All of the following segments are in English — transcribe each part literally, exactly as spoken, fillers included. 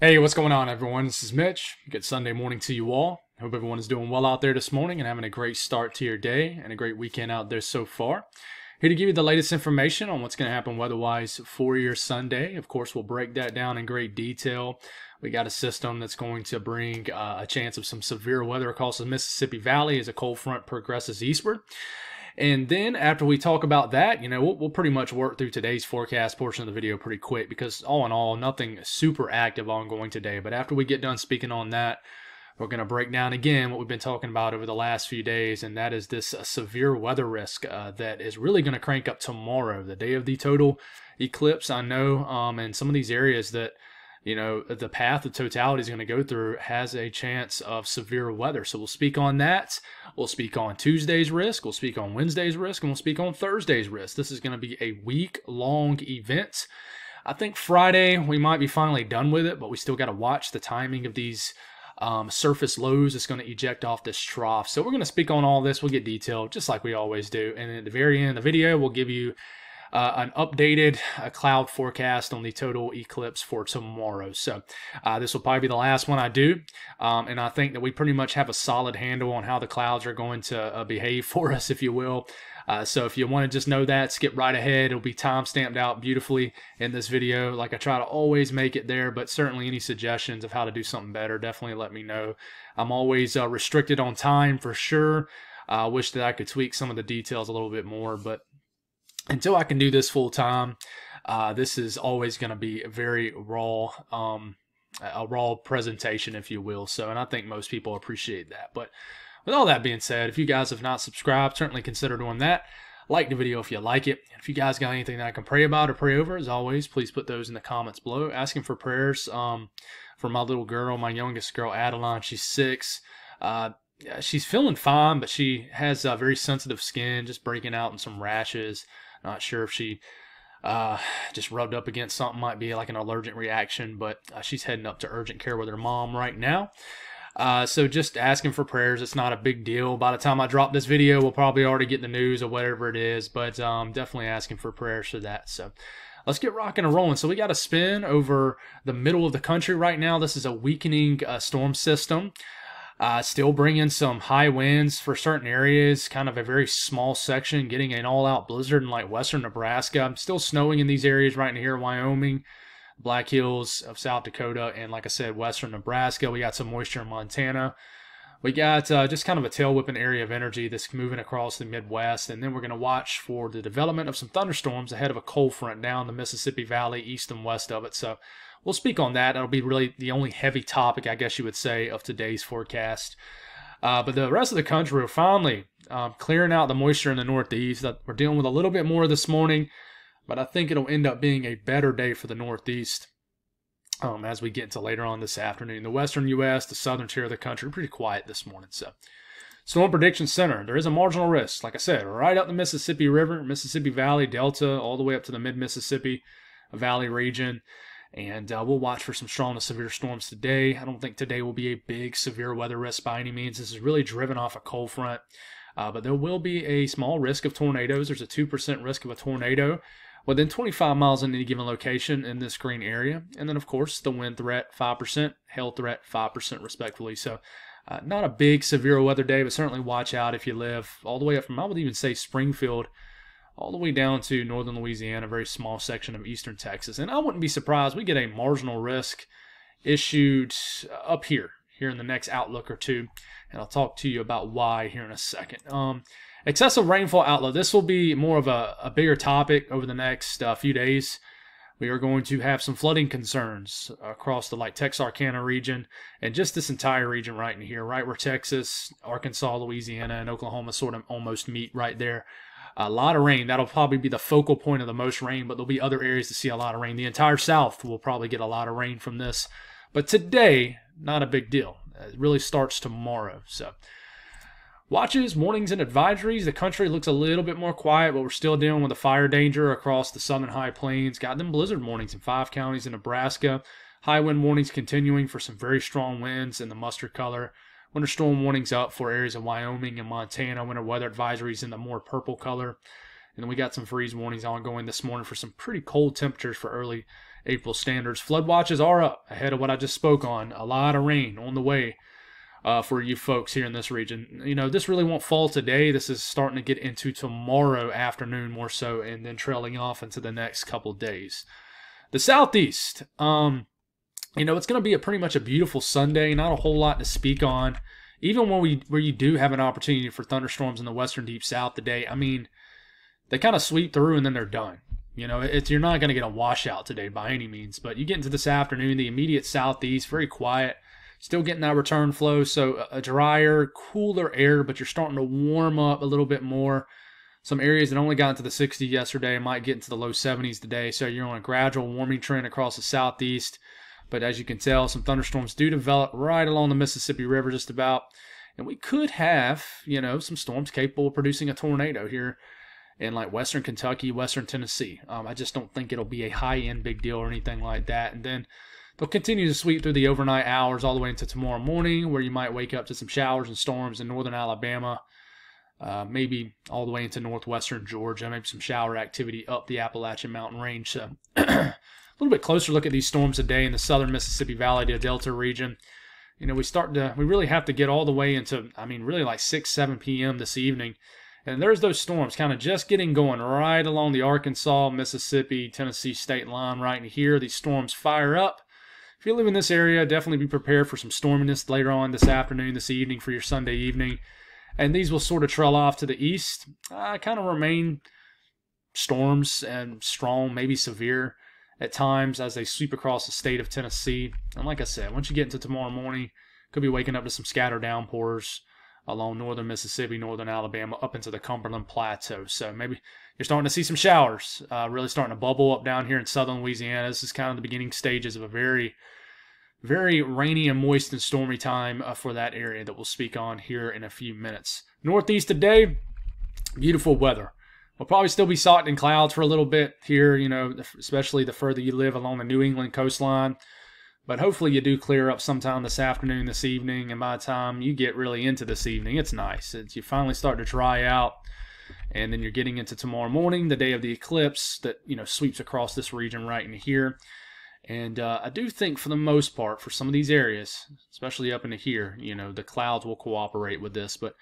Hey, what's going on, everyone? This is Mitch. Good Sunday morning to you all. Hope everyone is doing well out there this morning and having a great start to your day and a great weekend out there so far. Here to give you the latest information on what's going to happen weather-wise for your Sunday. Of course, we'll break that down in great detail. We got a system that's going to bring uh, a chance of some severe weather across the Mississippi Valley as a cold front progresses eastward. And then after we talk about that, you know, we'll, we'll pretty much work through today's forecast portion of the video pretty quick because all in all, nothing super active ongoing today. But after we get done speaking on that, we're going to break down again what we've been talking about over the last few days, and that is this uh, severe weather risk uh, that is really going to crank up tomorrow, the day of the total eclipse. I know um, in some of these areas that, you know, the path of totality is going to go through has a chance of severe weather. So we'll speak on that. We'll speak on Tuesday's risk. We'll speak on Wednesday's risk. And we'll speak on Thursday's risk. This is going to be a week-long event. I think Friday we might be finally done with it, but we still got to watch the timing of these um, surface lows that's going to eject off this trough. So we're going to speak on all this. We'll get detailed just like we always do. And at the very end of the video, we'll give you Uh, an updated uh, cloud forecast on the total eclipse for tomorrow. So uh, this will probably be the last one I do. Um, and I think that we pretty much have a solid handle on how the clouds are going to uh, behave for us, if you will. Uh, so if you want to just know that, skip right ahead. It'll be time stamped out beautifully in this video. Like I try to always make it there, but certainly any suggestions of how to do something better, definitely let me know. I'm always uh, restricted on time for sure. I uh, wish that I could tweak some of the details a little bit more, but until I can do this full time, uh, this is always going to be a very raw, um, a raw presentation, if you will. So, and I think most people appreciate that. But with all that being said, if you guys have not subscribed, certainly consider doing that. Like the video if you like it. If you guys got anything that I can pray about or pray over, as always, please put those in the comments below. Asking for prayers um, for my little girl, my youngest girl, Adeline. She's six. Uh, she's feeling fine, but she has uh, very sensitive skin, just breaking out in some rashes. Not sure if she uh, just rubbed up against something, might be like an allergic reaction, but uh, she's heading up to urgent care with her mom right now. Uh, so just asking for prayers. It's not a big deal. By the time I drop this video, we'll probably already get the news or whatever it is, but um, definitely asking for prayers for that. So let's get rocking and rolling. So we got a spin over the middle of the country right now. This is a weakening uh, storm system. Uh, still bringing some high winds for certain areas, kind of a very small section, getting an all-out blizzard in like western Nebraska. I'm still snowing in these areas right in here, Wyoming, Black Hills of South Dakota, and like I said, western Nebraska. We got some moisture in Montana. We got uh, just kind of a tail-whipping area of energy that's moving across the Midwest, and then we're going to watch for the development of some thunderstorms ahead of a cold front down the Mississippi Valley, east and west of it. So we'll speak on that. That'll be really the only heavy topic, I guess you would say, of today's forecast. Uh, but the rest of the country are finally um, clearing out the moisture in the Northeast. That we're dealing with a little bit more this morning, but I think it'll end up being a better day for the Northeast um, as we get into later on this afternoon. The western U S, the southern tier of the country, pretty quiet this morning. So, Storm Prediction Center, there is a marginal risk, like I said, right up the Mississippi River, Mississippi Valley, Delta, all the way up to the mid-Mississippi Valley region. And uh, we'll watch for some strong to severe storms today. I don't think today will be a big severe weather risk by any means. This is really driven off a cold front. Uh, but there will be a small risk of tornadoes. There's a two percent risk of a tornado within twenty-five miles in any given location in this green area. And then, of course, the wind threat, five percent, hail threat, five percent respectively. So uh, not a big severe weather day, but certainly watch out if you live all the way up from, I would even say, Springfield, all the way down to northern Louisiana, a very small section of eastern Texas. And I wouldn't be surprised we get a marginal risk issued up here, here in the next outlook or two. And I'll talk to you about why here in a second. Um, excessive rainfall outlook. This will be more of a, a bigger topic over the next uh, few days. We are going to have some flooding concerns across the like Texarkana region and just this entire region right in here, right where Texas, Arkansas, Louisiana, and Oklahoma sort of almost meet right there. A lot of rain. That'll probably be the focal point of the most rain, but there'll be other areas to see a lot of rain. The entire South will probably get a lot of rain from this. But today, not a big deal. It really starts tomorrow. So, watches, warnings, and advisories. The country looks a little bit more quiet, but we're still dealing with a fire danger across the southern high plains. Got them blizzard warnings in five counties in Nebraska. High wind warnings continuing for some very strong winds in the mustard color. Winter storm warnings up for areas of Wyoming and Montana. Winter weather advisories in the more purple color. And then we got some freeze warnings ongoing this morning for some pretty cold temperatures for early April standards. Flood watches are up ahead of what I just spoke on. A lot of rain on the way uh, for you folks here in this region. You know, this really won't fall today. This is starting to get into tomorrow afternoon more so, and then trailing off into the next couple days. The southeast, um, you know, it's going to be a pretty much a beautiful Sunday. Not a whole lot to speak on. Even when we where you do have an opportunity for thunderstorms in the western deep south today, I mean, they kind of sweep through and then they're done. You know, it's, you're not going to get a washout today by any means. But you get into this afternoon, the immediate southeast, very quiet. Still getting that return flow, so a drier, cooler air, but you're starting to warm up a little bit more. Some areas that only got into the sixties yesterday might get into the low seventies today. So you're on a gradual warming trend across the southeast. But as you can tell, some thunderstorms do develop right along the Mississippi River just about. And we could have, you know, some storms capable of producing a tornado here in like western Kentucky, western Tennessee. Um, I just don't think it'll be a high-end big deal or anything like that. And then they'll continue to sweep through the overnight hours all the way into tomorrow morning, where you might wake up to some showers and storms in northern Alabama, uh, maybe all the way into northwestern Georgia, maybe some shower activity up the Appalachian Mountain Range. So a little bit closer look at these storms today in the southern Mississippi Valley to Delta region. You know, we start to, we really have to get all the way into, I mean, really like six, seven p m this evening. And there's those storms kind of just getting going right along the Arkansas, Mississippi, Tennessee state line right in here. These storms fire up. If you live in this area, definitely be prepared for some storminess later on this afternoon, this evening for your Sunday evening. And these will sort of trail off to the east. Uh, kind of remain storms and strong, maybe severe at times as they sweep across the state of Tennessee. And like I said, once you get into tomorrow morning, could be waking up to some scattered downpours along northern Mississippi, northern Alabama, up into the Cumberland Plateau. So maybe you're starting to see some showers, uh, really starting to bubble up down here in southern Louisiana. This is kind of the beginning stages of a very, very rainy and moist and stormy time uh, for that area that we'll speak on here in a few minutes. Northeast today, beautiful weather. We'll probably still be socked in clouds for a little bit here, you know, especially the further you live along the New England coastline. But hopefully you do clear up sometime this afternoon, this evening, and by the time you get really into this evening, it's nice. It's, you finally start to dry out, and then you're getting into tomorrow morning, the day of the eclipse that, you know, sweeps across this region right in here. And uh, I do think for the most part, for some of these areas, especially up into here, you know, the clouds will cooperate with this. But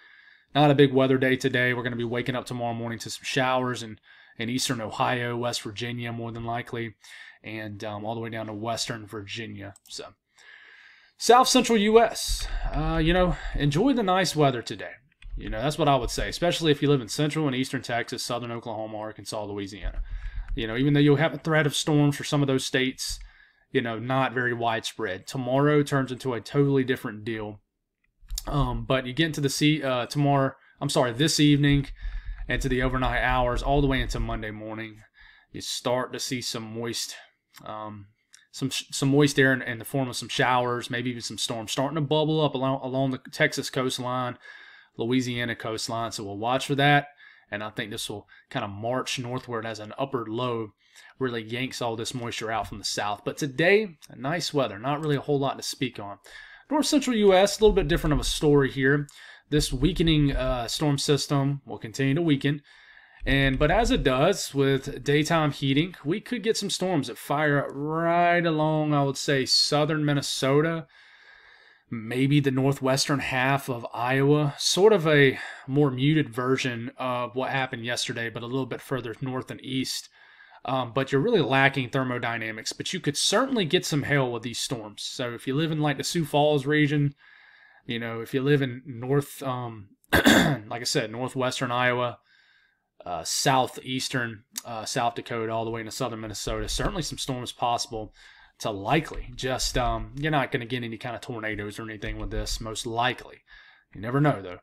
not a big weather day today. We're going to be waking up tomorrow morning to some showers and in eastern Ohio, West Virginia, more than likely, and um, all the way down to western Virginia. So, south central U S, uh, you know, enjoy the nice weather today. You know, that's what I would say, especially if you live in central and eastern Texas, southern Oklahoma, Arkansas, Louisiana. You know, even though you'll have a threat of storms for some of those states, you know, not very widespread. Tomorrow turns into a totally different deal. Um, but you get into the sea uh, tomorrow, I'm sorry, this evening, and to the overnight hours, all the way into Monday morning, you start to see some moist, um, some some moist air in, in the form of some showers, maybe even some storms starting to bubble up along along the Texas coastline, Louisiana coastline. So we'll watch for that, and I think this will kind of march northward as an upper low really yanks all this moisture out from the south. But today, nice weather, not really a whole lot to speak on. North Central U S, a little bit different of a story here. This weakening uh, storm system will continue to weaken, and but as it does with daytime heating, we could get some storms that fire up right along, I would say, southern Minnesota, maybe the northwestern half of Iowa, sort of a more muted version of what happened yesterday, but a little bit further north and east. Um, but you're really lacking thermodynamics, but you could certainly get some hail with these storms. So if you live in like the Sioux Falls region, you know, if you live in north, um, like I said, northwestern Iowa, uh, southeastern uh, South Dakota, all the way into southern Minnesota, certainly some storms possible to likely. Just um, you're not going to get any kind of tornadoes or anything with this, most likely. You never know, though.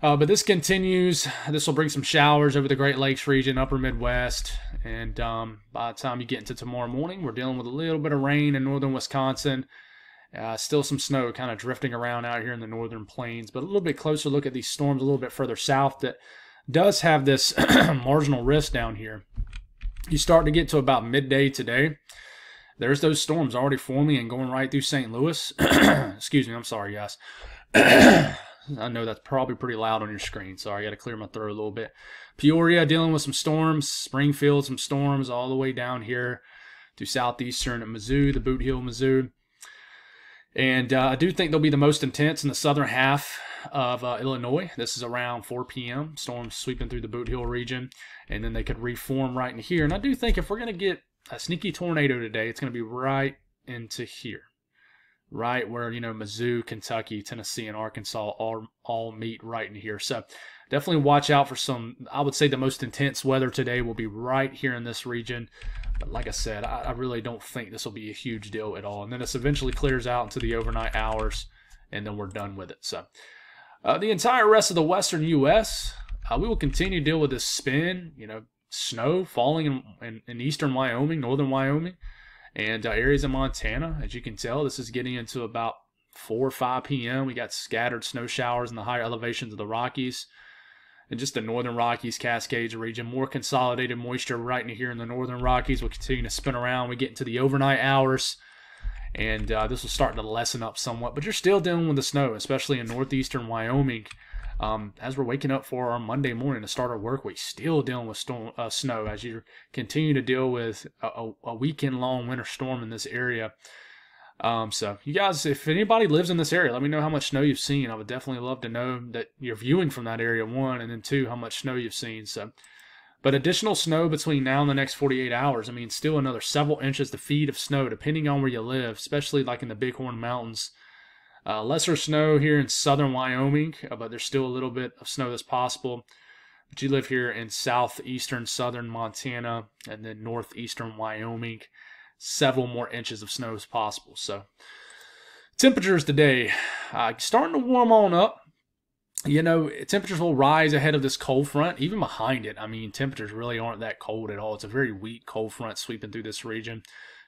Uh, but this continues. This will bring some showers over the Great Lakes region, upper Midwest. And um, by the time you get into tomorrow morning, we're dealing with a little bit of rain in northern Wisconsin. Uh, still some snow kind of drifting around out here in the northern plains, but a little bit closer look at these storms a little bit further south that does have this marginal risk down here. You start to get to about midday today. There's those storms already forming and going right through Saint Louis. Excuse me, I'm sorry, guys. I know that's probably pretty loud on your screen. Sorry, I got to clear my throat a little bit. Peoria dealing with some storms. Springfield, some storms all the way down here to southeastern Mizzou, the Boot Heel, Mizzou. And uh, I do think they'll be the most intense in the southern half of uh, Illinois. This is around four p m Storms sweeping through the Boot Heel region, and then they could reform right in here. And I do think if we're going to get a sneaky tornado today, it's going to be right into here, right where, you know, Mizzou, Kentucky, Tennessee, and Arkansas all, all meet right in here. So definitely watch out for some, I would say the most intense weather today will be right here in this region. But like I said, I, I really don't think this will be a huge deal at all. And then this eventually clears out into the overnight hours, and then we're done with it. So uh, the entire rest of the western U S, uh, we will continue to deal with this spin, you know, snow falling in, in, in eastern Wyoming, northern Wyoming, and uh, areas of Montana. As you can tell, this is getting into about four or five p m We got scattered snow showers in the higher elevations of the Rockies and just the northern Rockies, Cascades region. More consolidated moisture right in here in the northern Rockies. We'll continue to spin around. We get into the overnight hours, and uh, this will start to lessen up somewhat. But you're still dealing with the snow, especially in northeastern Wyoming. Um, as we're waking up for our Monday morning to start our work week, still dealing with storm, uh, snow as you continue to deal with a, a weekend-long winter storm in this area. Um, so you guys, if anybody lives in this area, let me know how much snow you've seen. I would definitely love to know that you're viewing from that area, one, and then two, how much snow you've seen. So, but additional snow between now and the next forty-eight hours. I mean, still another several inches to feet of snow, depending on where you live, especially like in the Bighorn Mountains. Uh, lesser snow here in southern Wyoming, but there's still a little bit of snow that's possible. But you live here in southeastern southern Montana and then northeastern Wyoming, several more inches of snow is possible. So temperatures today uh, starting to warm on up. You know, temperatures will rise ahead of this cold front, even behind it. I mean, temperatures really aren't that cold at all. It's a very weak cold front sweeping through this region.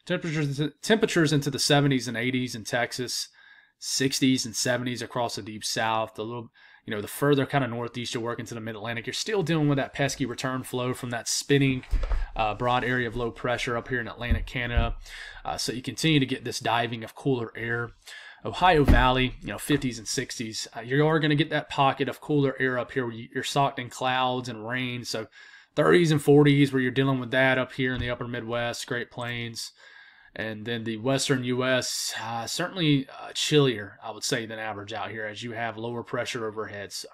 Temperatures temperatures into the seventies and eighties in Texas. sixties and seventies across the deep south. The little, you know, the further kind of northeast you work into the mid-Atlantic, you're still dealing with that pesky return flow from that spinning uh, broad area of low pressure up here in Atlantic Canada. Uh, so you continue to get this diving of cooler air. Ohio Valley, you know, fifties and sixties. Uh, you are going to get that pocket of cooler air up here where you're socked in clouds and rain. So thirties and forties where you're dealing with that up here in the upper Midwest, Great Plains. And then the western U S, uh, certainly uh, chillier, I would say, than average out here as you have lower pressure overhead. So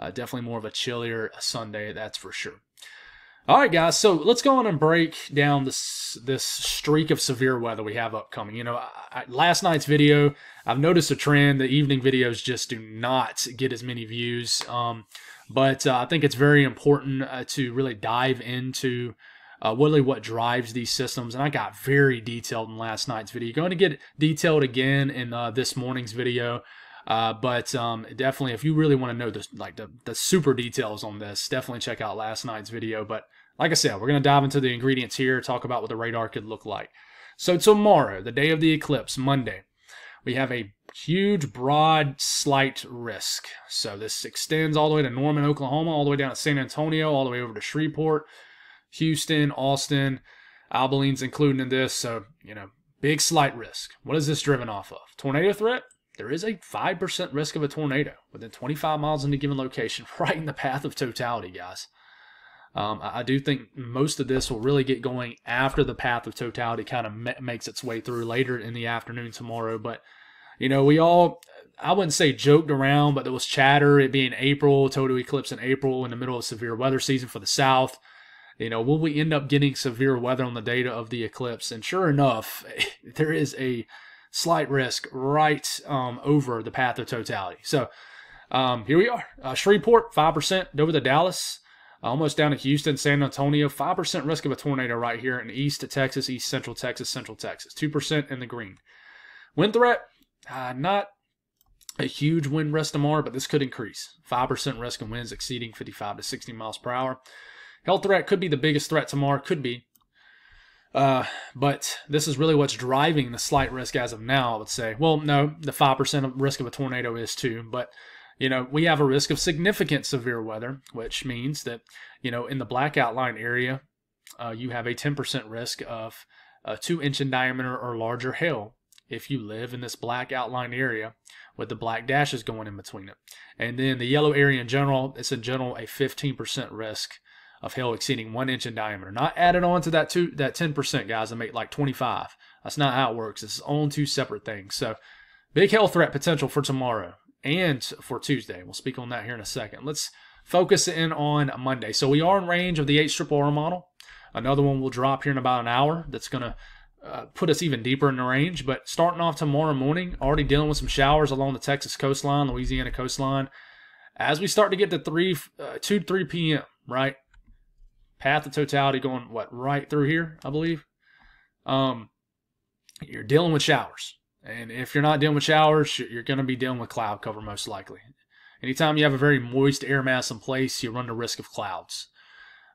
uh, definitely more of a chillier Sunday, that's for sure. All right, guys, so let's go on and break down this this streak of severe weather we have upcoming. You know, I, I, last night's video, I've noticed a trend. The evening videos just do not get as many views. Um, but uh, I think it's very important uh, to really dive into Uh, really what drives these systems, and I got very detailed in last night's video. Going to get detailed again in uh, this morning's video, uh, but um, definitely if you really want to know the, like the, the super details on this, definitely check out last night's video. But like I said, we're going to dive into the ingredients here, talk about what the radar could look like. So tomorrow, the day of the eclipse, Monday, we have a huge, broad, slight risk. So this extends all the way to Norman, Oklahoma, all the way down to San Antonio, all the way over to Shreveport, Houston, Austin, Abilene's included in this. So, you know, big slight risk. What is this driven off of? Tornado threat? There is a five percent risk of a tornado within twenty-five miles in a given location, right in the path of totality, guys. Um, I, I do think most of this will really get going after the path of totality kind of ma makes its way through later in the afternoon tomorrow. But, you know, we all, I wouldn't say joked around, but there was chatter, it being April, total eclipse in April, in the middle of severe weather season for the South. You know, will we end up getting severe weather on the data of the eclipse? And sure enough, there is a slight risk right um, over the path of totality. So um, here we are. Uh, Shreveport, five percent over to Dallas, almost down to Houston, San Antonio, five percent risk of a tornado right here in east Texas, east central Texas, central Texas, two percent in the green. Wind threat, uh, not a huge wind risk tomorrow, but this could increase. five percent risk in winds exceeding fifty-five to sixty miles per hour. Health threat could be the biggest threat tomorrow, could be. Uh, but this is really what's driving the slight risk as of now, I would say. Well, no, the five percent of risk of a tornado is too. But, you know, we have a risk of significant severe weather, which means that, you know, in the black outline area, uh, you have a ten percent risk of a two inch in diameter or larger hail if you live in this black outline area with the black dashes going in between it. And then the yellow area in general, it's in general a fifteen percent risk of hail exceeding one inch in diameter. Not added on to that two that ten percent, guys, I make like twenty-five. That's not how it works. It's on two separate things. So big hail threat potential for tomorrow and for Tuesday. We'll speak on that here in a second. Let's focus in on Monday. So we are in range of the H R R R model. Another one will drop here in about an hour. That's going to uh, put us even deeper in the range. But starting off tomorrow morning, already dealing with some showers along the Texas coastline, Louisiana coastline. As we start to get to three, uh, two to three p m, right? Path of totality going, what, right through here, I believe. Um, you're dealing with showers. And if you're not dealing with showers, you're going to be dealing with cloud cover most likely. Anytime you have a very moist air mass in place, you run the risk of clouds.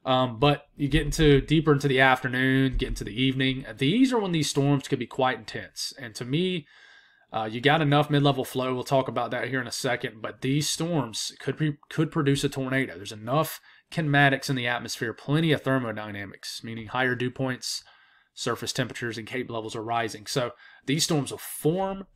Um, but you get into deeper into the afternoon, get into the evening. These are when these storms could be quite intense. And to me, uh, you got enough mid-level flow. We'll talk about that here in a second. But these storms could be, could produce a tornado. There's enough kinematics in the atmosphere, plenty of thermodynamics, meaning higher dew points, surface temperatures, and cape levels are rising. So these storms will form,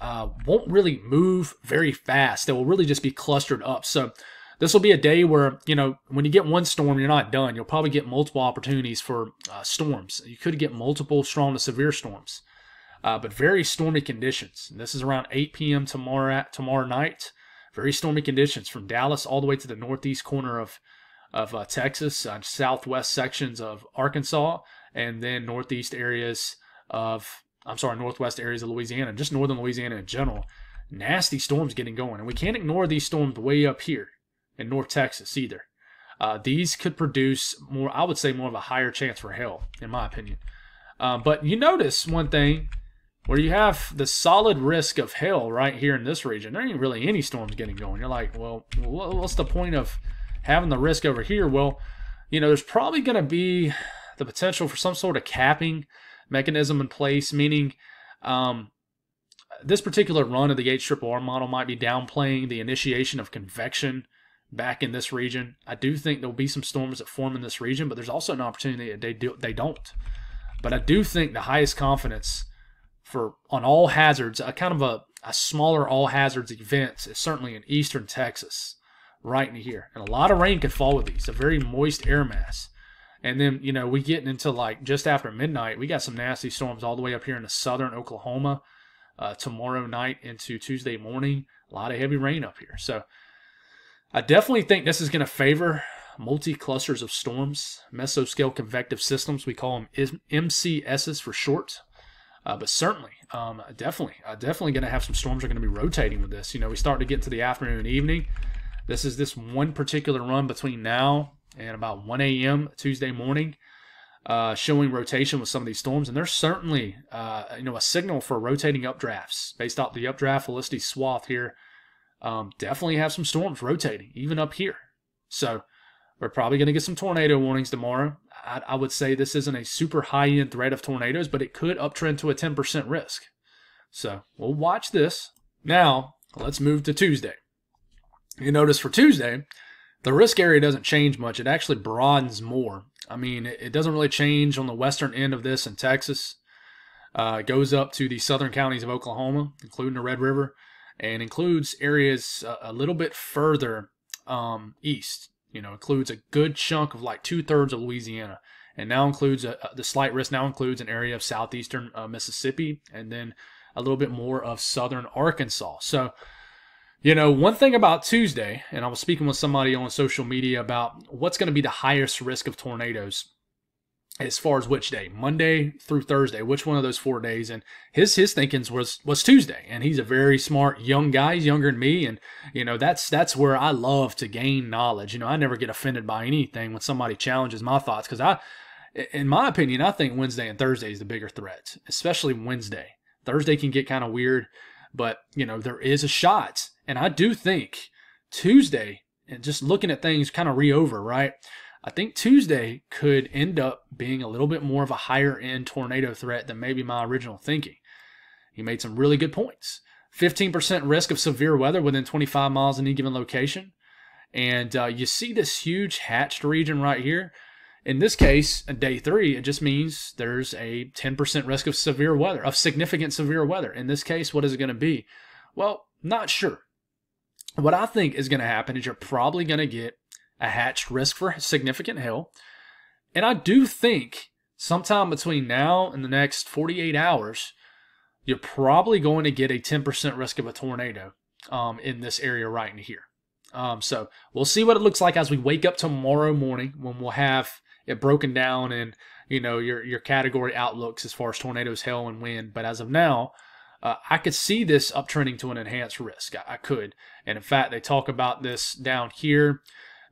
uh, won't really move very fast. They will really just be clustered up. So this will be a day where, you know, when you get one storm, you're not done. You'll probably get multiple opportunities for uh, storms. You could get multiple strong to severe storms, uh, but very stormy conditions. And this is around eight p m tomorrow at, tomorrow night. Very stormy conditions from Dallas all the way to the northeast corner of, of uh, Texas, uh, southwest sections of Arkansas, and then northeast areas of, I'm sorry, northwest areas of Louisiana, just northern Louisiana in general. Nasty storms getting going. And we can't ignore these storms way up here in North Texas either. Uh, these could produce more, I would say more of a higher chance for hail, in my opinion. Uh, but you notice one thing, where you have the solid risk of hail right here in this region, there ain't really any storms getting going. You're like, well, what's the point of having the risk over here? Well, you know, there's probably going to be the potential for some sort of capping mechanism in place, meaning um, this particular run of the H R R R model might be downplaying the initiation of convection back in this region. I do think there'll be some storms that form in this region, but there's also an opportunity that they do, they don't. But I do think the highest confidence for on all hazards, a kind of a, a smaller all hazards event is certainly in eastern Texas, right in here. And a lot of rain could fall with these, a very moist air mass. And then, you know, we getting into like just after midnight, we got some nasty storms all the way up here in the southern Oklahoma uh, tomorrow night into Tuesday morning. A lot of heavy rain up here. So I definitely think this is going to favor multi-clusters of storms, mesoscale convective systems. We call them M C S's for short. Uh, but certainly, um, definitely, uh, definitely going to have some storms that are going to be rotating with this. You know, we start to get to the afternoon and evening. This is this one particular run between now and about one a m Tuesday morning, uh, showing rotation with some of these storms. And there's certainly, uh, you know, a signal for rotating updrafts based off the updraft Felicity swath here. Um, definitely have some storms rotating, even up here. So we're probably going to get some tornado warnings tomorrow. I, I would say this isn't a super high-end threat of tornadoes, but it could uptrend to a ten percent risk. So we'll watch this. Now, let's move to Tuesday. You notice for Tuesday, the risk area doesn't change much. It actually broadens more. I mean, it, it doesn't really change on the western end of this in Texas. Uh, it goes up to the southern counties of Oklahoma, including the Red River, and includes areas a little bit further um, east. You know, includes a good chunk of like two-thirds of Louisiana. And now includes, a, the slight risk now includes an area of southeastern uh, Mississippi, and then a little bit more of southern Arkansas. So, you know, one thing about Tuesday, and I was speaking with somebody on social media about what's going to be the highest risk of tornadoes as far as which day, Monday through Thursday, which one of those four days. And his his thinking was was Tuesday. And he's a very smart young guy. He's younger than me. And, you know, that's that's where I love to gain knowledge. You know, I never get offended by anything when somebody challenges my thoughts, because I, in my opinion, I think Wednesday and Thursday is the bigger threat, especially Wednesday. Thursday can get kind of weird, but, you know, there is a shot. And I do think Tuesday, and just looking at things kind of re-over, right? I think Tuesday could end up being a little bit more of a higher-end tornado threat than maybe my original thinking. He made some really good points. fifteen percent risk of severe weather within twenty-five miles in any given location. And uh, you see this huge hatched region right here. In this case, day three, it just means there's a ten percent risk of severe weather, of significant severe weather. In this case, what is it going to be? Well, not sure. What I think is going to happen is you're probably going to get a hatched risk for significant hail. And I do think sometime between now and the next forty-eight hours, you're probably going to get a ten percent risk of a tornado um, in this area right in here. Um, so we'll see what it looks like as we wake up tomorrow morning, when we'll have it broken down and, you know, your, your category outlooks as far as tornadoes, hail, and wind. But as of now, uh, I could see this uptrending to an enhanced risk. I, I could. And in fact, they talk about this down here.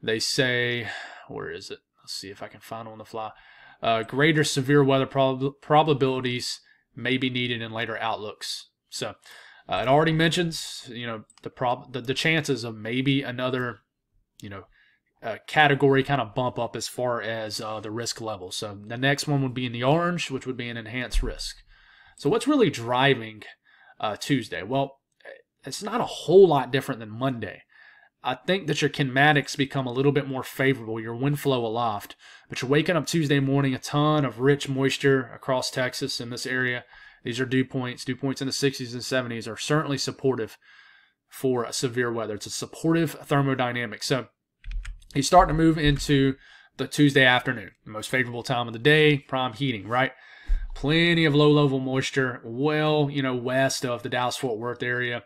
They say, where is it? Let's see if I can find it on the fly. Uh, greater severe weather prob probabilities may be needed in later outlooks. So uh, it already mentions, you know, the, prob the the chances of maybe another, you know, uh, category kind of bump up as far as uh, the risk level. So the next one would be in the orange, which would be an enhanced risk. So what's really driving uh, Tuesday? Well, it's not a whole lot different than Monday. I think that your kinematics become a little bit more favorable, your wind flow aloft. But you're waking up Tuesday morning, a ton of rich moisture across Texas in this area. These are dew points. Dew points in the sixties and seventies are certainly supportive for severe weather. It's a supportive thermodynamic. So you start to move into the Tuesday afternoon, the most favorable time of the day, prime heating, right? Plenty of low-level moisture, well, you know, west of the Dallas-Fort Worth area.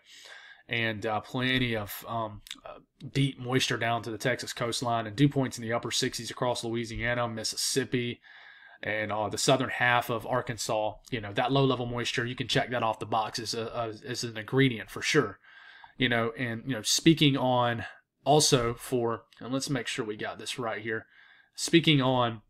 And uh, plenty of um, uh, deep moisture down to the Texas coastline, and dew points in the upper sixties across Louisiana, Mississippi, and uh, the southern half of Arkansas. You know, that low-level moisture, you can check that off the box as, a, a, as an ingredient for sure. You know, and, you know, speaking on also for, and let's make sure we got this right here, speaking on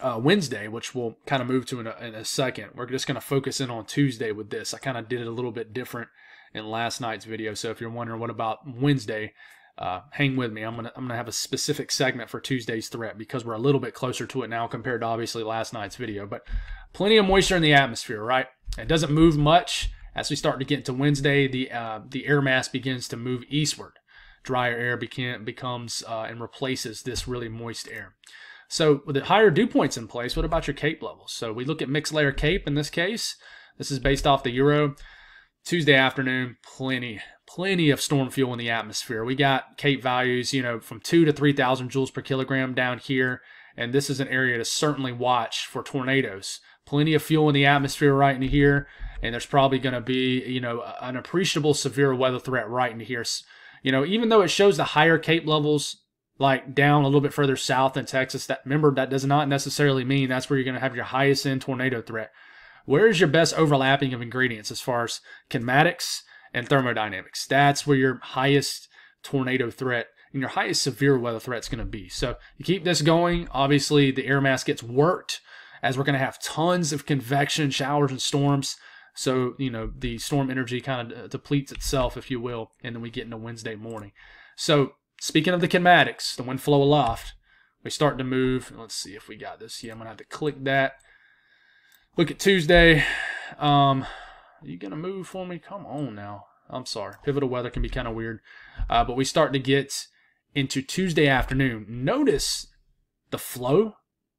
uh, Wednesday, which we'll kind of move to in a, in a second, we're just going to focus in on Tuesday with this. I kind of did it a little bit different in last night's video, so if you're wondering what about Wednesday, uh, hang with me. I'm gonna I'm gonna have a specific segment for Tuesday's threat because we're a little bit closer to it now compared to obviously last night's video. But plenty of moisture in the atmosphere, right? It doesn't move much as we start to get into Wednesday. The uh, the air mass begins to move eastward. Drier air became, becomes uh, and replaces this really moist air. So with the higher dew points in place, what about your cape levels? So we look at mixed layer cape in this case. This is based off the Euro. Tuesday afternoon, plenty, plenty of storm fuel in the atmosphere. We got Cape values, you know, from two to three thousand joules per kilogram down here. And this is an area to certainly watch for tornadoes. Plenty of fuel in the atmosphere right in here. And there's probably going to be, you know, an appreciable severe weather threat right in here. You know, even though it shows the higher Cape levels, like down a little bit further south in Texas, that, remember, that does not necessarily mean that's where you're going to have your highest end tornado threat. Where is your best overlapping of ingredients as far as kinematics and thermodynamics? That's where your highest tornado threat and your highest severe weather threat is going to be. So you keep this going. Obviously, the air mass gets worked as we're going to have tons of convection, showers, and storms. So, you know, the storm energy kind of depletes itself, if you will, and then we get into Wednesday morning. So speaking of the kinematics, the wind flow aloft, we start to move. Let's see if we got this. Yeah, I'm going to have to click that. Look at Tuesday. Um, are you going to move for me? Come on now. I'm sorry. Pivotal weather can be kind of weird. Uh, but we start to get into Tuesday afternoon. Notice the flow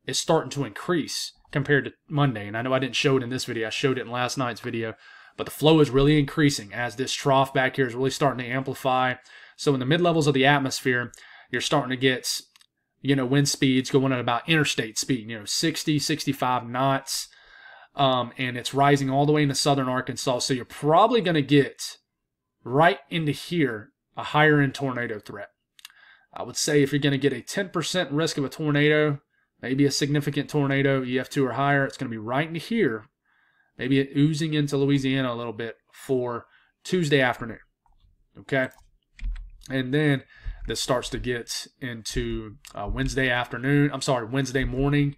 is starting to increase compared to Monday. And I know I didn't show it in this video. I showed it in last night's video. But the flow is really increasing as this trough back here is really starting to amplify. So in the mid-levels of the atmosphere, you're starting to get, you know, wind speeds going at about interstate speed. You know, sixty, sixty-five knots. Um, and it's rising all the way into southern Arkansas. So you're probably going to get right into here a higher end tornado threat. I would say if you're going to get a ten percent risk of a tornado, maybe a significant tornado, E F two or higher, it's going to be right into here, maybe it oozing into Louisiana a little bit for Tuesday afternoon. Okay. And then this starts to get into uh, Wednesday afternoon. I'm sorry, Wednesday morning.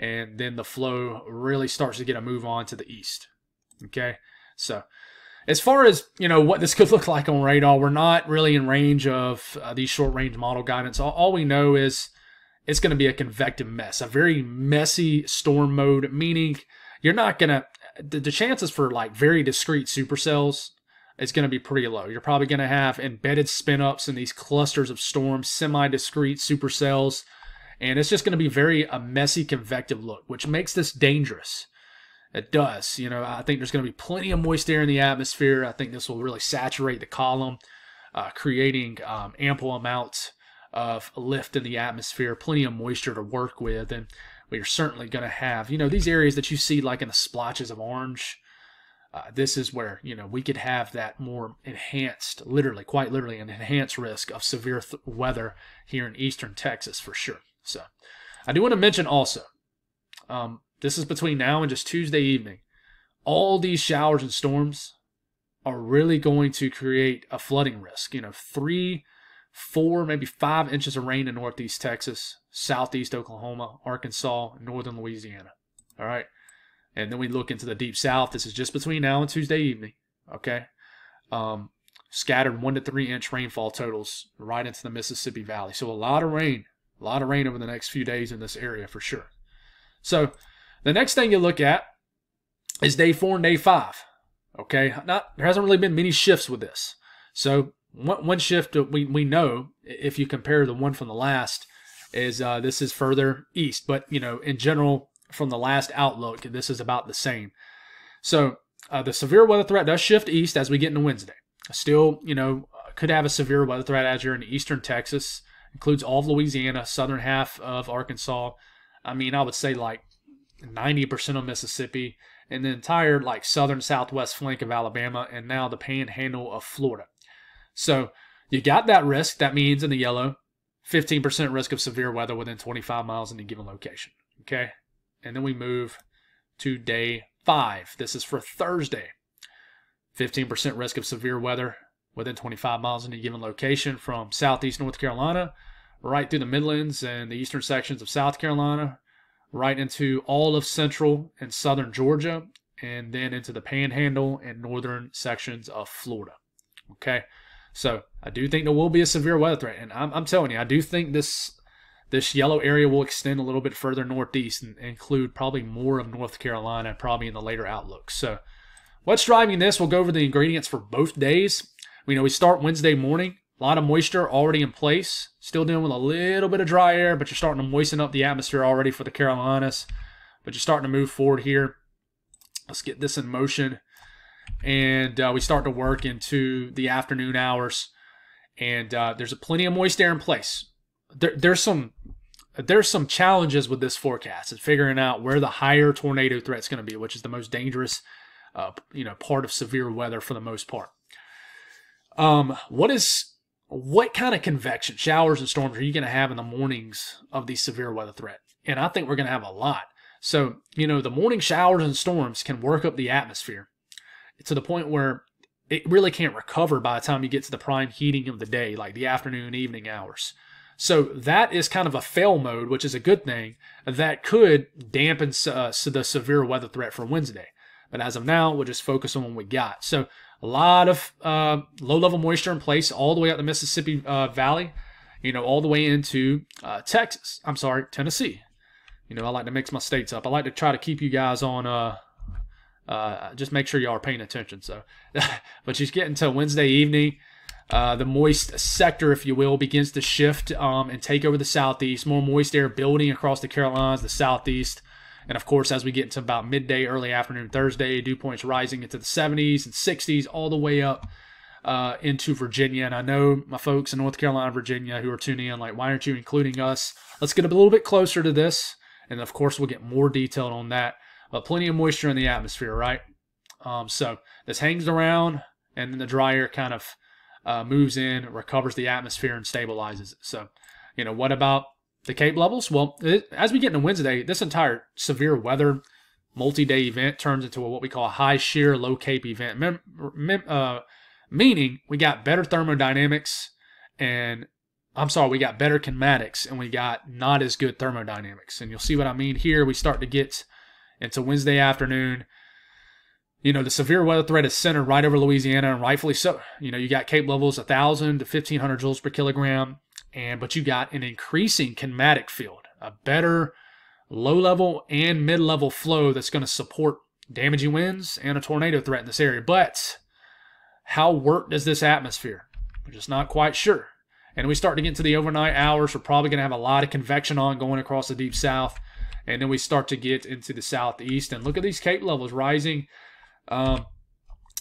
And then the flow really starts to get a move on to the east. Okay, so as far as, you know, what this could look like on radar, we're not really in range of uh, these short-range model guidance. All, all we know is it's going to be a convective mess, a very messy storm mode, meaning you're not going to, the, the chances for like very discrete supercells is going to be pretty low. You're probably going to have embedded spin-ups in these clusters of storms, semi-discrete supercells. And it's just going to be very a messy convective look, which makes this dangerous. It does. You know, I think there's going to be plenty of moist air in the atmosphere. I think this will really saturate the column, uh, creating um, ample amounts of lift in the atmosphere, plenty of moisture to work with, and we are certainly going to have, you know, these areas that you see like in the splotches of orange. Uh, this is where, you know, we could have that more enhanced, literally, quite literally, an enhanced risk of severe th weather here in eastern Texas for sure. So I do want to mention also, um, this is between now and just Tuesday evening, all these showers and storms are really going to create a flooding risk. You know, three, four, maybe five inches of rain in northeast Texas, southeast Oklahoma, Arkansas, northern Louisiana. All right. And then we look into the deep south. This is just between now and Tuesday evening, okay? Um, scattered one to three inch rainfall totals right into the Mississippi Valley. So a lot of rain, a lot of rain over the next few days in this area for sure. So the next thing you look at is day four and day five, okay? Not, there hasn't really been many shifts with this. So one, one shift we, we know, if you compare the one from the last, is uh, this is further east. But, you know, in general, from the last outlook, this is about the same. So uh, the severe weather threat does shift east as we get into Wednesday. Still, you know, could have a severe weather threat as you're in eastern Texas. Includes all of Louisiana, southern half of Arkansas. I mean, I would say like ninety percent of Mississippi and the entire like southern southwest flank of Alabama and now the panhandle of Florida. So you got that risk. That means in the yellow, fifteen percent risk of severe weather within twenty-five miles in a given location. Okay. And then we move to day five. This is for Thursday. fifteen percent risk of severe weather within twenty-five miles in a given location from southeast North Carolina, right through the Midlands and the eastern sections of South Carolina, right into all of central and southern Georgia, and then into the panhandle and northern sections of Florida. Okay, so I do think there will be a severe weather threat. And I'm, I'm telling you, I do think this... This yellow area will extend a little bit further northeast and include probably more of North Carolina, probably in the later outlook. So what's driving this? We'll go over the ingredients for both days. We know we start Wednesday morning. A lot of moisture already in place. Still dealing with a little bit of dry air, but you're starting to moisten up the atmosphere already for the Carolinas. But you're starting to move forward here. Let's get this in motion. And uh, we start to work into the afternoon hours. And uh, there's a plenty of moist air in place. There, there's some there's some challenges with this forecast and figuring out where the higher tornado threat's going to be, which is the most dangerous, uh, you know, part of severe weather for the most part. Um, what is what kind of convection, showers, and storms are you going to have in the mornings of the severe weather threat? And I think we're going to have a lot. So you know, the morning showers and storms can work up the atmosphere to the point where it really can't recover by the time you get to the prime heating of the day, like the afternoon, evening hours. So that is kind of a fail mode, which is a good thing, that could dampen uh, the severe weather threat for Wednesday. But as of now, we'll just focus on what we got. So a lot of uh, low-level moisture in place all the way up the Mississippi uh, Valley, you know, all the way into uh, Texas. I'm sorry, Tennessee. You know, I like to mix my states up. I like to try to keep you guys on, uh, uh, just make sure y'all are paying attention. So, but you get until Wednesday evening. Uh, the moist sector, if you will, begins to shift um, and take over the southeast. More moist air building across the Carolinas, the southeast. And, of course, as we get into about midday, early afternoon Thursday, dew points rising into the seventies and sixties all the way up uh, into Virginia. And I know my folks in North Carolina, Virginia, who are tuning in, like, why aren't you including us? Let's get a little bit closer to this. And, of course, we'll get more detailed on that. But plenty of moisture in the atmosphere, right? Um, so this hangs around, and then the dry air kind of... Uh, moves in, recovers the atmosphere, and stabilizes it. So, you know, what about the Cape levels? Well, it, as we get into Wednesday, this entire severe weather multi-day event turns into a, what we call a high shear, low Cape event, mem mem uh, meaning we got better thermodynamics and, I'm sorry, we got better kinematics and we got not as good thermodynamics. And you'll see what I mean here. We start to get into Wednesday afternoon. You know, the severe weather threat is centered right over Louisiana, and rightfully so. You know, you got Cape levels one thousand to fifteen hundred joules per kilogram, and but you got an increasing kinematic field, a better low-level and mid-level flow that's going to support damaging winds and a tornado threat in this area. But how worked is this atmosphere? We're just not quite sure. And we start to get into the overnight hours. We're probably going to have a lot of convection on going across the deep south, and then we start to get into the southeast. And look at these Cape levels rising. Um,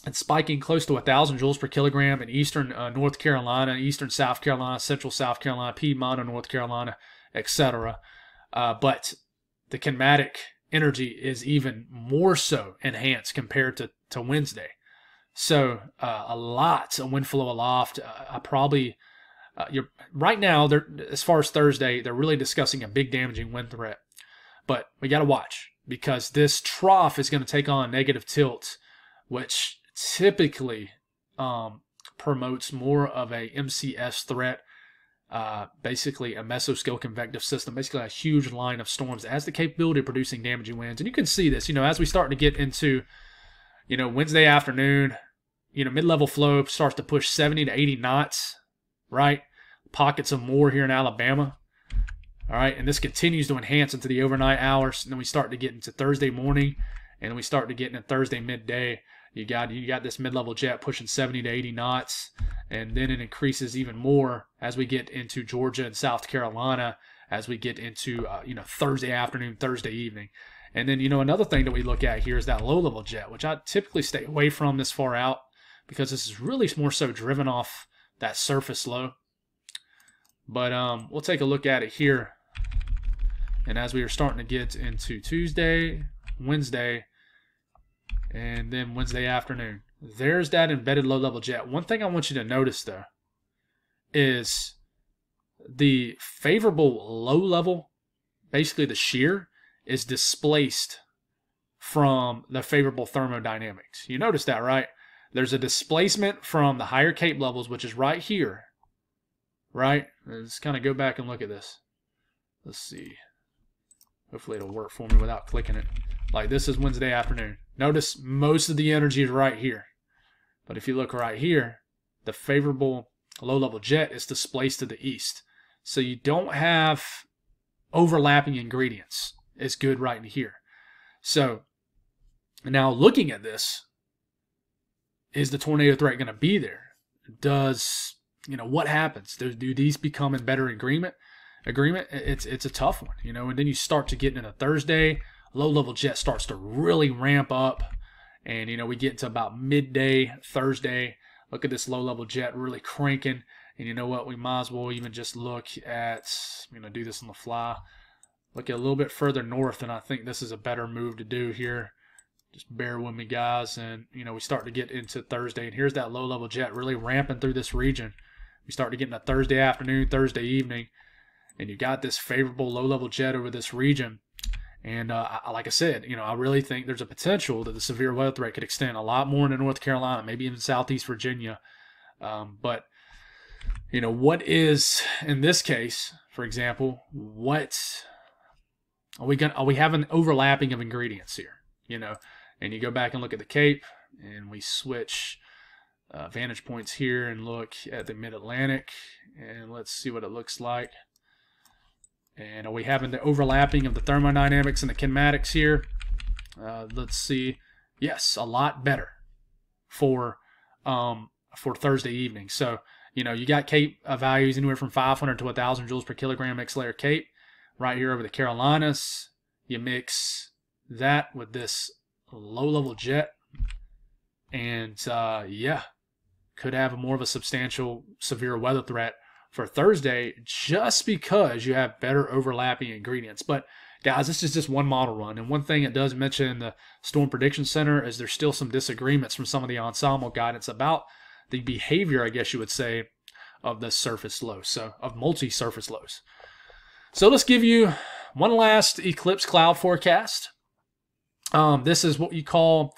It's spiking close to one thousand joules per kilogram in eastern uh, North Carolina, eastern South Carolina, central South Carolina, Piedmont of North Carolina, et cetera. Uh, but the kinematic energy is even more so enhanced compared to, to Wednesday. So uh, a lot of wind flow aloft. Uh, I probably uh, you're right now. They're as far as Thursday, they're really discussing a big damaging wind threat. But we got to watch because this trough is going to take on negative tilt, which typically um, promotes more of a M C S threat, uh, basically a mesoscale convective system, basically a huge line of storms that has the capability of producing damaging winds. And you can see this, you know, as we start to get into, you know, Wednesday afternoon, you know, mid-level flow starts to push seventy to eighty knots, right? Pockets of more here in Alabama, all right? And this continues to enhance into the overnight hours. And then we start to get into Thursday morning, and we start to get into Thursday midday. You got you got this mid-level jet pushing seventy to eighty knots, and then it increases even more as we get into Georgia and South Carolina, as we get into uh, you know, Thursday afternoon, Thursday evening. And then, you know, another thing that we look at here is that low-level jet, which I typically stay away from this far out because this is really more so driven off that surface low. But um, we'll take a look at it here. And as we are starting to get into Tuesday, Wednesday, and then Wednesday afternoon, there's that embedded low-level jet. One thing I want you to notice, though, is the favorable low-level, basically the shear, is displaced from the favorable thermodynamics. You notice that, right? There's a displacement from the higher Cape levels, which is right here, right? Let's kind of go back and look at this. Let's see. Hopefully it'll work for me without clicking it. Like, this is Wednesday afternoon. Notice most of the energy is right here. But if you look right here, the favorable low-level jet is displaced to the east. So you don't have overlapping ingredients. It's good right in here. So now looking at this, is the tornado threat going to be there? Does, you know, what happens? Do, do these become in better agreement? Agreement? It's, it's a tough one, you know, and then you start to get into Thursday. Low-level jet starts to really ramp up, and, you know, we get to about midday Thursday. Look at this low-level jet really cranking, and you know what? We might as well even just look at, you know, do this on the fly. Look a little bit further north, and I think this is a better move to do here. Just bear with me, guys, and, you know, we start to get into Thursday, and here's that low-level jet really ramping through this region. We start to get into Thursday afternoon, Thursday evening, and you got this favorable low-level jet over this region. And uh, I, like I said, you know, I really think there's a potential that the severe weather threat could extend a lot more into North Carolina, maybe even Southeast Virginia. Um, but, you know, what is, in this case, for example, what are we going to, are we having overlapping of ingredients here, you know? And you go back and look at the Cape, and we switch uh, vantage points here and look at the Mid-Atlantic, and let's see what it looks like. And are we having the overlapping of the thermodynamics and the kinematics here? Uh, let's see. Yes, a lot better for um, for Thursday evening. So, you know, you got Cape uh, values anywhere from five hundred to one thousand joules per kilogram mixed layer Cape right here over the Carolinas. You mix that with this low-level jet. And, uh, yeah, could have more of a substantial severe weather threat for Thursday, just because you have better overlapping ingredients. But guys, this is just one model run, and one thing it does mention in the Storm Prediction Center is there's still some disagreements from some of the ensemble guidance about the behavior, I guess you would say, of the surface low, so of multi-surface lows. So let's give you one last eclipse cloud forecast. Um, this is what you call,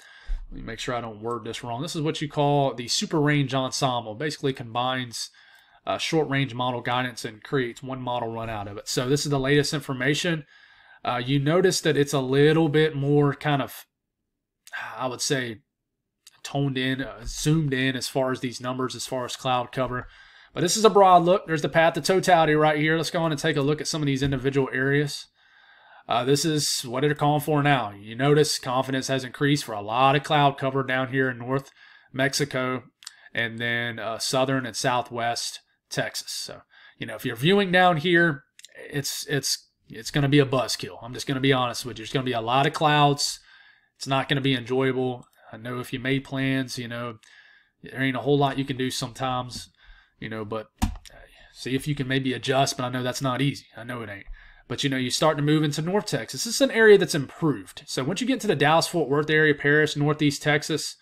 let me make sure I don't word this wrong, this is what you call the super range ensemble. Basically combines Uh, short-range model guidance and creates one model run out of it. So this is the latest information. Uh, you notice that it's a little bit more kind of, I would say, toned in, uh, zoomed in as far as these numbers, as far as cloud cover. But this is a broad look. There's the path to totality right here. Let's go on and take a look at some of these individual areas. Uh, this is what they're calling for now. You notice confidence has increased for a lot of cloud cover down here in North Mexico, and then uh, Southern and Southwest Texas. So, you know, if you're viewing down here, it's it's it's going to be a buzzkill. I'm just going to be honest with you. There's going to be a lot of clouds. It's not going to be enjoyable. I know if you made plans, you know, there ain't a whole lot you can do sometimes, you know, but see if you can maybe adjust. But I know that's not easy. I know it ain't. But, you know, you start to move into North Texas. This is an area that's improved. So once you get into the Dallas-Fort Worth area, Paris, Northeast Texas,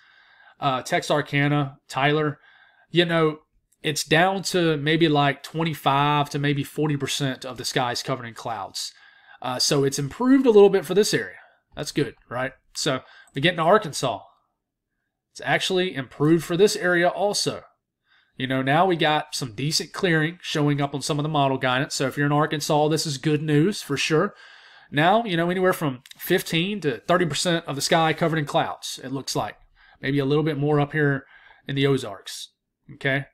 uh, Texarkana, Tyler, you know, it's down to maybe like twenty-five to maybe forty percent of the skies covered in clouds. Uh, so it's improved a little bit for this area. That's good, right? So we get into Arkansas. It's actually improved for this area also. You know, now we got some decent clearing showing up on some of the model guidance. So if you're in Arkansas, this is good news for sure. Now, you know, anywhere from fifteen to thirty percent of the sky covered in clouds, it looks like. Maybe a little bit more up here in the Ozarks, okay?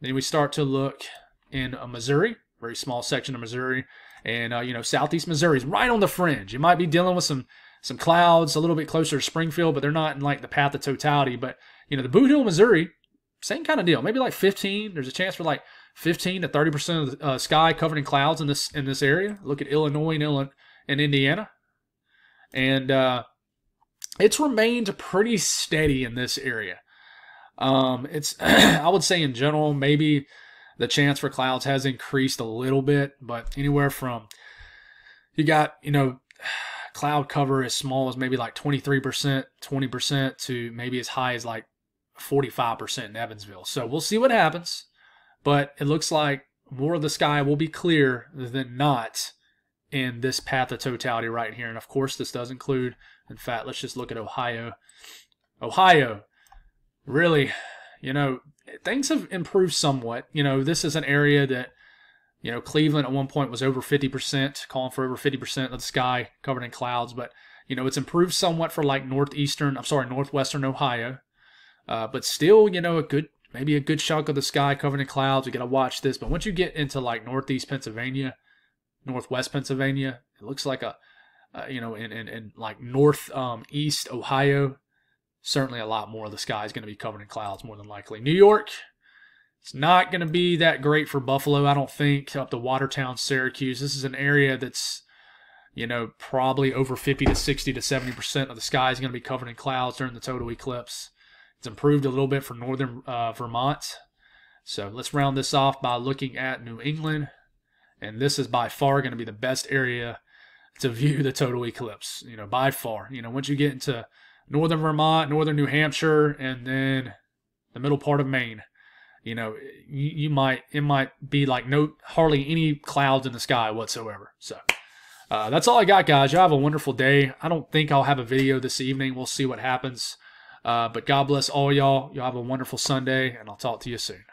Then we start to look in Missouri, very small section of Missouri. And, uh, you know, southeast Missouri is right on the fringe. You might be dealing with some, some clouds a little bit closer to Springfield, but they're not in, like, the path of totality. But, you know, the Boot Hill, Missouri, same kind of deal. Maybe like fifteen. There's a chance for like fifteen to thirty percent of the uh, sky covered in clouds in this in this area. Look at Illinois and, Illinois and Indiana. And uh, it's remained pretty steady in this area. Um, it's I would say in general, maybe the chance for clouds has increased a little bit. But anywhere from, you got, you know, cloud cover as small as maybe like twenty-three percent, twenty percent to maybe as high as like forty-five percent in Evansville. So we'll see what happens, but it looks like more of the sky will be clear than not in this path of totality right here. And of course, this does include, in fact, let's just look at Ohio. Ohio, really, you know, things have improved somewhat. You know, this is an area that, you know, Cleveland at one point was over fifty percent, calling for over fifty percent of the sky covered in clouds, but, you know, it's improved somewhat for like northeastern, I'm sorry, northwestern Ohio. Uh, but still, you know, a good, maybe a good chunk of the sky covered in clouds. We got to watch this. But once you get into like northeast Pennsylvania, northwest Pennsylvania, it looks like a, uh, you know, in, in, in like northeast um, Ohio, certainly a lot more of the sky is going to be covered in clouds more than likely. New York, it's not going to be that great for Buffalo, I don't think, up to Watertown, Syracuse. This is an area that's, you know, probably over fifty to sixty to seventy percent of the sky is going to be covered in clouds during the total eclipse. It's improved a little bit for northern uh, Vermont. So let's round this off by looking at New England. And this is by far going to be the best area to view the total eclipse, you know, by far. You know, once you get into northern Vermont, northern New Hampshire, and then the middle part of Maine, you know, you, you might, it might be like no, hardly any clouds in the sky whatsoever. So uh, that's all I got, guys. Y'all have a wonderful day. I don't think I'll have a video this evening. We'll see what happens. Uh, but God bless all y'all. Y'all have a wonderful Sunday, and I'll talk to you soon.